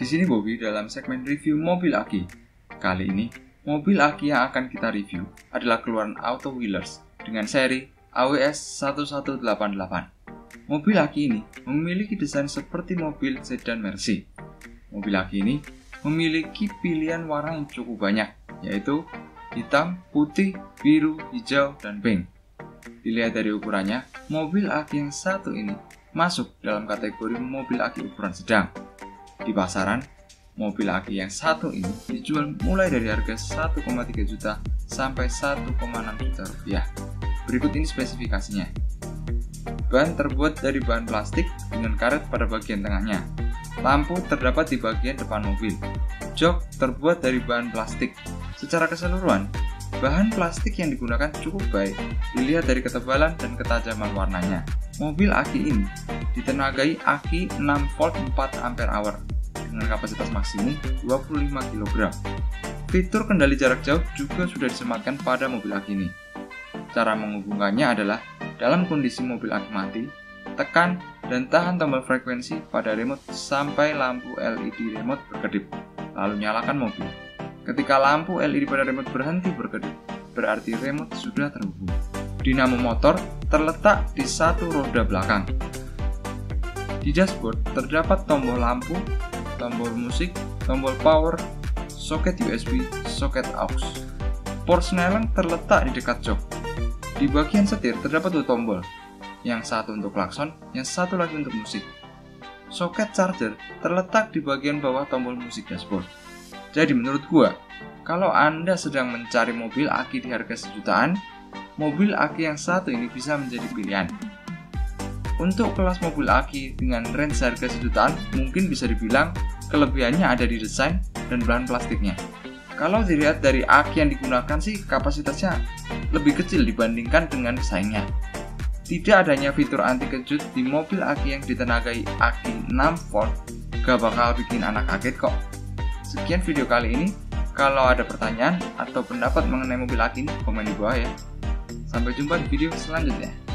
Di sini Bobby dalam segmen review mobil aki. Kali ini, mobil aki yang akan kita review adalah keluaran Auto Wheelers dengan seri AWS 1188. Mobil aki ini memiliki desain seperti mobil sedan Mercy. Mobil aki ini memiliki pilihan warna yang cukup banyak, yaitu hitam, putih, biru, hijau, dan pink. Dilihat dari ukurannya, mobil aki yang satu ini masuk dalam kategori mobil aki ukuran sedang. Di pasaran, mobil aki yang satu ini dijual mulai dari harga 1,3 juta sampai 1,6 juta rupiah. Berikut ini spesifikasinya. Ban terbuat dari bahan plastik dengan karet pada bagian tengahnya. Lampu terdapat di bagian depan mobil. Jok terbuat dari bahan plastik. Secara keseluruhan, bahan plastik yang digunakan cukup baik, dilihat dari ketebalan dan ketajaman warnanya. Mobil aki ini ditenagai aki 6 volt 4 ampere hour dengan kapasitas maksimum 25 kg. Fitur kendali jarak jauh juga sudah disematkan pada mobil aki ini. Cara menghubungkannya adalah dalam kondisi mobil aki mati, tekan dan tahan tombol frekuensi pada remote sampai lampu LED remote berkedip, lalu nyalakan mobil. Ketika lampu LED pada remote berhenti berkedip, berarti remote sudah terhubung. Dinamo motor terletak di satu roda belakang. Di dashboard terdapat tombol lampu, tombol musik, tombol power, soket USB, soket aux. Port Snelling terletak di dekat jok. Di bagian setir terdapat dua tombol, yang satu untuk klakson, yang satu lagi untuk musik. Soket charger terletak di bagian bawah tombol musik dashboard. Jadi menurut gua, kalau Anda sedang mencari mobil aki di harga sejutaan, mobil aki yang satu ini bisa menjadi pilihan. Untuk kelas mobil aki dengan range harga sejutaan, mungkin bisa dibilang kelebihannya ada di desain dan bahan plastiknya. Kalau dilihat dari aki yang digunakan sih, kapasitasnya lebih kecil dibandingkan dengan pesaingnya. Tidak adanya fitur anti kejut di mobil aki yang ditenagai aki 6 volt gak bakal bikin anak kaget kok. Sekian video kali ini. Kalau ada pertanyaan atau pendapat mengenai mobil aki ini, komen di bawah ya. Sampai jumpa di video selanjutnya.